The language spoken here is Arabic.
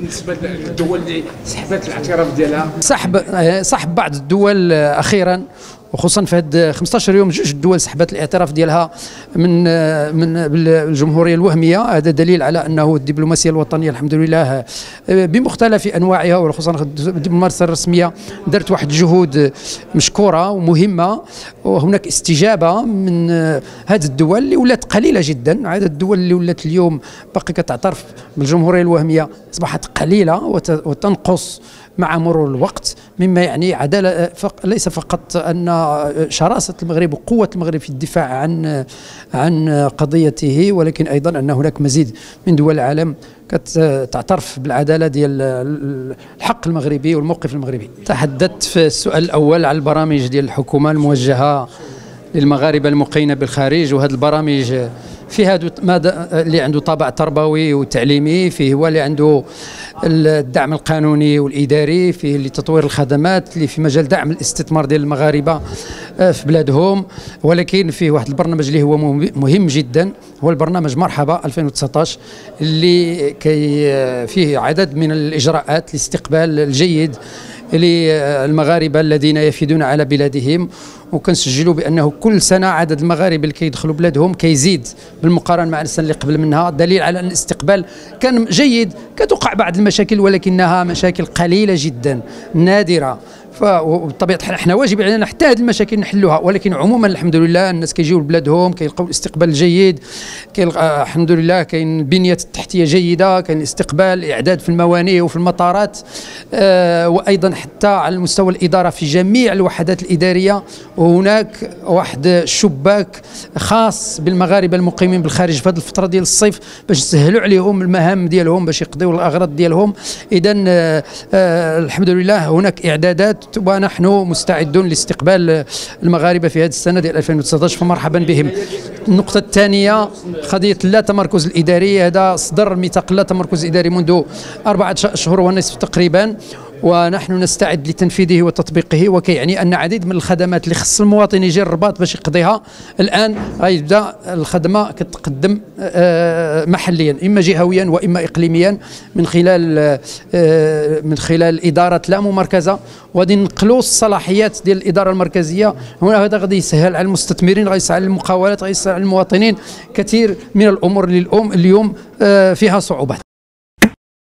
بالنسبه للدول اللي سحبت الاعتراف ديالها؟ سحب بعض الدول اخيرا، وخصوصا في هاد 15 يوم جوج الدول سحبت الاعتراف ديالها من الجمهوريه الوهميه. هذا دليل على انه الدبلوماسيه الوطنيه الحمد لله بمختلف انواعها وخصوصا الدبلوماسيه الرسميه دارت واحد الجهود مشكوره ومهمه، وهناك استجابه من هذه الدول اللي ولات قليله جدا. عدد الدول اللي ولات اليوم باقي كتعترف بالجمهوريه الوهميه اصبحت قليله وتنقص مع مرور الوقت، مما يعني عدالة ليس فقط أن شراسة المغرب وقوة المغرب في الدفاع عن قضيته، ولكن أيضا أن هناك مزيد من دول العالم تعترف بالعدالة ديال الحق المغربي والموقف المغربي. تحدثت في السؤال الأول على البرامج ديال الحكومة الموجهة للمغاربة المقيمين بالخارج، وهذه البرامج فيها اللي عنده طابع تربوي وتعليمي، فيه هو اللي عنده الدعم القانوني والإداري، فيه اللي تطوير الخدمات اللي في مجال دعم الاستثمار ديال المغاربة في بلادهم. ولكن فيه واحد البرنامج اللي هو مهم جدا، هو البرنامج مرحبا 2019 اللي فيه عدد من الإجراءات لاستقبال الجيد للمغاربة الذين يفيدون على بلادهم، وكنسجلوا بأنه كل سنة عدد المغاربة اللي كيدخلوا بلادهم كيزيد بالمقارنة مع السنة اللي قبل منها، دليل على أن الاستقبال كان جيد. كتوقع بعض المشاكل ولكنها مشاكل قليلة جدا نادرة، فبطبيعة الحال احنا واجب علينا حتى هذه المشاكل نحلوها. ولكن عموما الحمد لله الناس كيجيو لبلادهم كيلقاو الاستقبال الجيد، الحمد لله كاين البنية التحتية جيدة، كاين الاستقبال، اعداد في الموانئ وفي المطارات، وايضا حتى على مستوى الإدارة في جميع الوحدات الإدارية. وهناك واحد الشباك خاص بالمغاربة المقيمين بالخارج في هذه الفترة ديال الصيف باش نسهلوا عليهم المهام ديالهم باش يقضيوا الأغراض ديالهم. إذا الحمد لله هناك إعدادات، ونحن مستعدون لاستقبال المغاربة في هذه السنة ديال 2019، فمرحبا بهم. النقطة الثانية قضية لا تمركز الإداري، هذا صدر ميثاق لا تمركز الإداري منذ 4 أشهر ونصف تقريبا، ونحن نستعد لتنفيذه وتطبيقه، وكيعني أن عديد من الخدمات اللي خص المواطن يجي الرباط باش يقضيها الآن غيبدأ الخدمة كتقدم محليا، إما جهويا وإما إقليميا من خلال إدارة لا ممركزة، وغادي نقلوا الصلاحيات ديال الإدارة المركزية هنا. هذا غادي يسهل على المستثمرين، غيسهل على المقاولات، غيسهل على المواطنين كثير من الأمور اللي اليوم فيها صعوبات.